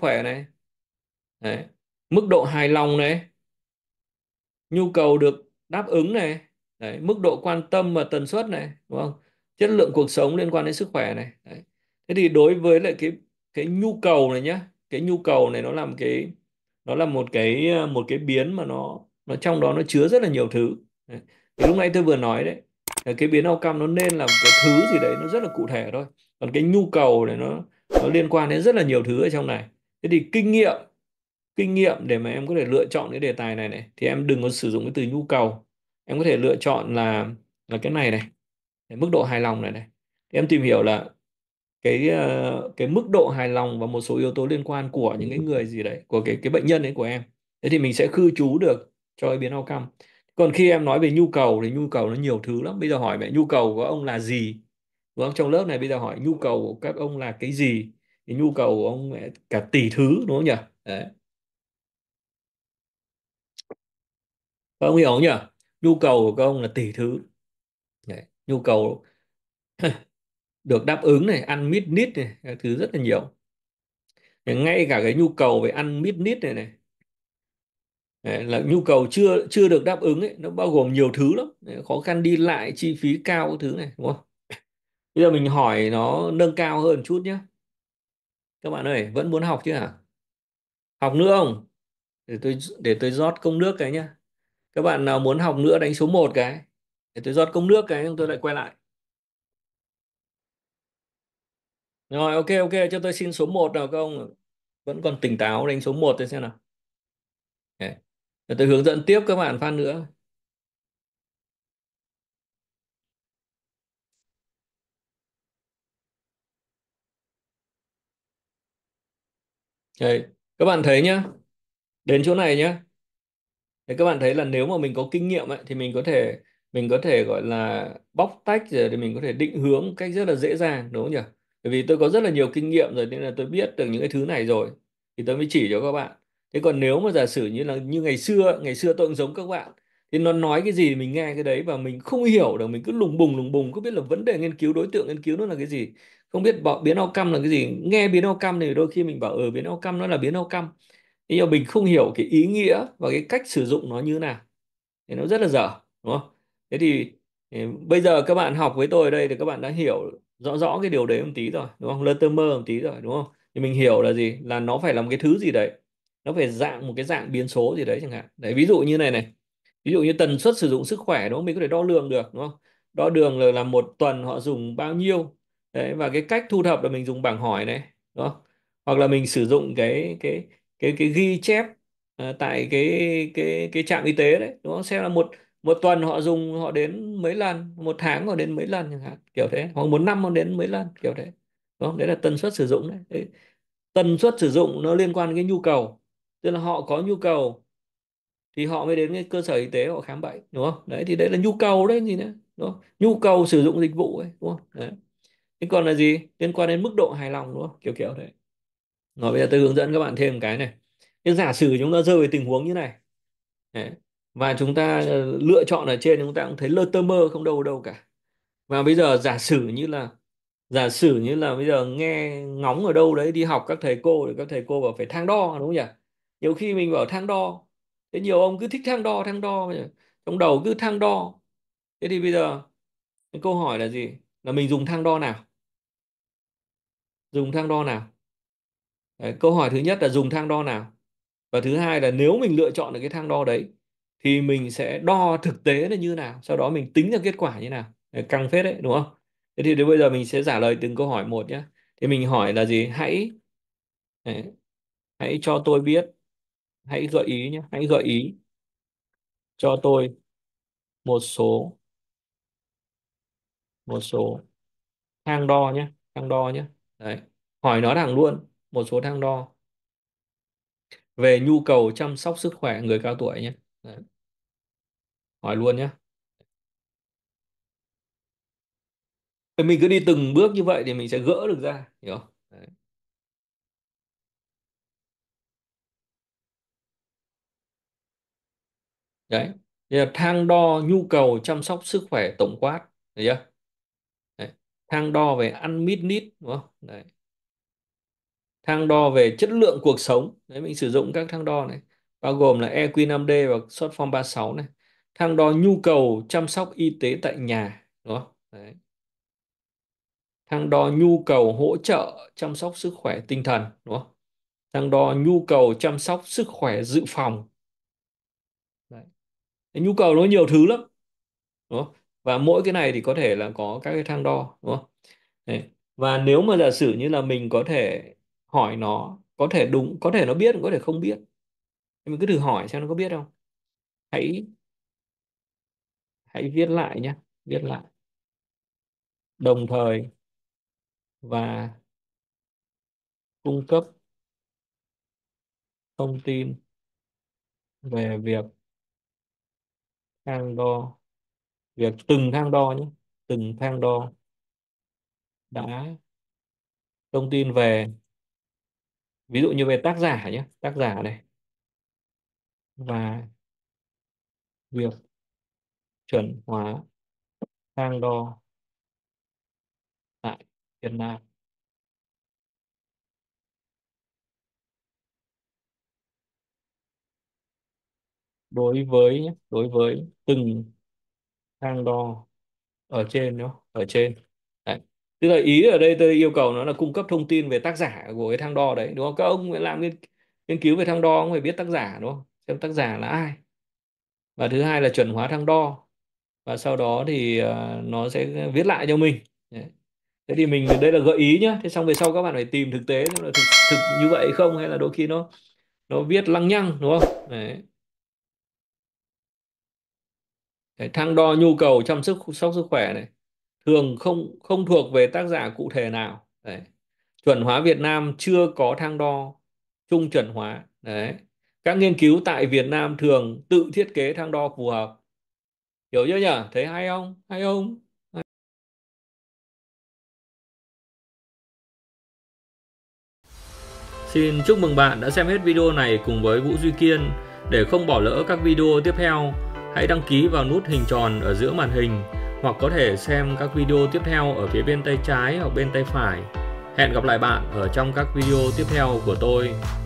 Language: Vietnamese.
khỏe này. Đấy. Mức độ hài lòng này, nhu cầu được đáp ứng này. Đấy. Mức độ quan tâm và tần suất này, đúng không? Chất lượng cuộc sống liên quan đến sức khỏe này. Đấy. Thế thì đối với lại cái nhu cầu này nhá, cái nhu cầu này nó làm cái, nó là một cái biến mà nó trong đó nó chứa rất là nhiều thứ. Đấy. Thì lúc nãy tôi vừa nói đấy, cái biến outcome nó nên là một cái thứ gì đấy nó rất là cụ thể thôi. Còn cái nhu cầu này nó liên quan đến rất là nhiều thứ ở trong này. Thế thì kinh nghiệm để mà em có thể lựa chọn cái đề tài này này thì em đừng có sử dụng cái từ nhu cầu. Em có thể lựa chọn là cái này này, cái mức độ hài lòng này này. Thì em tìm hiểu là cái mức độ hài lòng và một số yếu tố liên quan của những cái người gì đấy, của cái bệnh nhân ấy của em. Thế thì mình sẽ khư trú được cho cái biến outcome. Còn khi em nói về nhu cầu thì nhu cầu nó nhiều thứ lắm. Bây giờ hỏi mẹ nhu cầu của ông là gì? Đúng không? Trong lớp này bây giờ hỏi nhu cầu của các ông là cái gì? Thì nhu cầu của ông mẹ cả tỷ thứ, đúng không nhỉ? Đấy. Các ông hiểu không nhỉ? Nhu cầu của các ông là tỷ thứ. Đấy. Nhu cầu được đáp ứng này, ăn mít nít này, thứ rất là nhiều. Ngay cả cái nhu cầu về ăn mít nít này này, là nhu cầu chưa được đáp ứng ấy, nó bao gồm nhiều thứ lắm, khó khăn đi lại, chi phí cao thứ này, đúng không? Bây giờ mình hỏi nó nâng cao hơn chút nhé. Các bạn ơi, vẫn muốn học chứ hả? Học nữa không? Để tôi rót cốc nước cái nhá. Các bạn nào muốn học nữa đánh số 1 cái. Để tôi rót cốc nước cái, tôi lại quay lại. Rồi, ok, cho tôi xin số 1 nào các ông. Vẫn còn tỉnh táo đánh số 1 tôi xem nào. Okay. Để tôi hướng dẫn tiếp các bạn phát nữa. Okay. Các bạn thấy nhá, đến chỗ này nhá, để các bạn thấy là nếu mà mình có kinh nghiệm ấy, thì mình có thể gọi là bóc tách rồi thì mình có thể định hướng một cách rất là dễ dàng, đúng không nhỉ? Bởi vì tôi có rất là nhiều kinh nghiệm rồi nên là tôi biết được những cái thứ này rồi thì tôi mới chỉ cho các bạn. Thế còn nếu mà giả sử như ngày xưa tôi cũng giống các bạn, thì nó nói cái gì mình nghe cái đấy và mình không hiểu được, mình cứ lùng bùng, không biết là vấn đề nghiên cứu, đối tượng nghiên cứu nó là cái gì, không biết biến outcome là cái gì. Nghe biến outcome thì đôi khi mình bảo biến outcome nó là biến outcome, nhưng mà mình không hiểu cái ý nghĩa và cái cách sử dụng nó như thế nào thì nó rất là dở, đúng không? Thế thì bây giờ các bạn học với tôi ở đây thì các bạn đã hiểu rõ cái điều đấy một tí rồi, đúng không? Lơ tơ mơ một tí rồi, đúng không? Thì mình hiểu là gì, là nó phải là một cái thứ gì đấy, nó phải dạng một cái dạng biến số gì đấy chẳng hạn. Đấy, ví dụ như này này, ví dụ như tần suất sử dụng sức khỏe, đúng không? Mình có thể đo lường được, đúng không? Đo lường là một tuần họ dùng bao nhiêu. Đấy, và cái cách thu thập là mình dùng bảng hỏi này, đúng không? Hoặc là mình sử dụng cái ghi chép tại cái trạm y tế đấy, đúng không? Xem là một tuần họ đến mấy lần, một tháng họ đến mấy lần chẳng hạn, kiểu thế, hoặc một năm họ đến mấy lần, kiểu thế, đúng không? Đấy là tần suất sử dụng đấy. Đấy. Tần suất sử dụng nó liên quan đến cái nhu cầu, tức là họ có nhu cầu thì họ mới đến cái cơ sở y tế họ khám bệnh, đúng không? Đấy thì đấy là nhu cầu đấy gì nữa, đúng không? Nhu cầu sử dụng dịch vụ ấy, đúng không? Đấy. Thế còn là gì? Liên quan đến mức độ hài lòng, đúng không? Kiểu kiểu đấy. Rồi bây giờ tôi hướng dẫn các bạn thêm một cái này. Thế giả sử chúng ta rơi về tình huống như này. Đấy. Và chúng ta lựa chọn ở trên, chúng ta cũng thấy lơ tơ mơ không đâu cả. Và bây giờ giả sử như là bây giờ nghe ngóng ở đâu đấy đi học các thầy cô, thì các thầy cô bảo phải thang đo, đúng không nhỉ? Nhiều khi mình bảo thang đo, thế nhiều ông cứ thích thang đo, trong đầu cứ thang đo. Thế thì bây giờ cái câu hỏi là gì? Là mình dùng thang đo nào? Dùng thang đo nào? Đấy, câu hỏi thứ nhất là dùng thang đo nào? Và thứ hai là nếu mình lựa chọn được cái thang đo đấy thì mình sẽ đo thực tế là như nào? Sau đó mình tính ra kết quả như nào? Đấy, căng phết đấy, đúng không? Thế thì đến bây giờ mình sẽ trả lời từng câu hỏi một nhé. Thì mình hỏi là gì? Hãy cho tôi biết, hãy gợi ý nhé, hãy gợi ý cho tôi một số thang đo nhé, Đấy. Hỏi nó thẳng luôn, một số thang đo về nhu cầu chăm sóc sức khỏe người cao tuổi nhé. Đấy. Hỏi luôn nhé. Mình cứ đi từng bước như vậy thì mình sẽ gỡ được ra, hiểu không? Đấy. Đấy. Là thang đo nhu cầu chăm sóc sức khỏe tổng quát, được chưa? Đấy. Thang đo về ăn mít nít, đúng không? Đấy. thang đo về chất lượng cuộc sống. Đấy, mình sử dụng các thang đo này, bao gồm là EQ5D và short form 36 này. Thang đo nhu cầu chăm sóc y tế tại nhà, đúng không? Đấy. Thang đo nhu cầu hỗ trợ chăm sóc sức khỏe tinh thần, đúng không? Thang đo nhu cầu chăm sóc sức khỏe dự phòng. Đấy. Nhu cầu nó nhiều thứ lắm, đúng không? Và mỗi cái này thì có thể là có các cái thang đo, đúng không? Đấy. Và nếu mà giả sử như là mình có thể hỏi nó, có thể đúng, có thể nó biết, có thể không biết. Mình cứ thử hỏi xem nó có biết không. Hãy viết lại nhé, viết lại. Đồng thời và cung cấp thông tin về việc thang đo, việc từng thang đo nhé, từng thang đo đã thông tin về, ví dụ như về tác giả nhé, tác giả này, và việc chuẩn hóa thang đo tại Việt Nam. Đối với từng thang đo ở trên, đúng không? Ở trên. Đấy. Tức là ý ở đây tôi yêu cầu nó là cung cấp thông tin về tác giả của cái thang đo đấy, đúng không? Các ông làm nghiên cứu về thang đo cũng phải biết tác giả, đúng không? Xem tác giả là ai. Và thứ hai là chuẩn hóa thang đo. Và sau đó thì nó sẽ viết lại cho mình. Đấy. Thế thì mình đây là gợi ý nhá. Thế xong về sau các bạn phải tìm thực tế xem là thực như vậy không, hay là đôi khi nó viết lăng nhăng, đúng không? Đấy. Đấy, thang đo nhu cầu chăm sóc sức khỏe này thường không thuộc về tác giả cụ thể nào. Đấy. Chuẩn hóa Việt Nam chưa có thang đo chung chuẩn hóa. Đấy. Các nghiên cứu tại Việt Nam thường tự thiết kế thang đo phù hợp. Hiểu chưa nhỉ? Thấy hay không? Hay không? Xin chúc mừng bạn đã xem hết video này cùng với Vũ Duy Kiên. Để không bỏ lỡ các video tiếp theo, hãy đăng ký vào nút hình tròn ở giữa màn hình, hoặc có thể xem các video tiếp theo ở phía bên tay trái hoặc bên tay phải. Hẹn gặp lại bạn ở trong các video tiếp theo của tôi.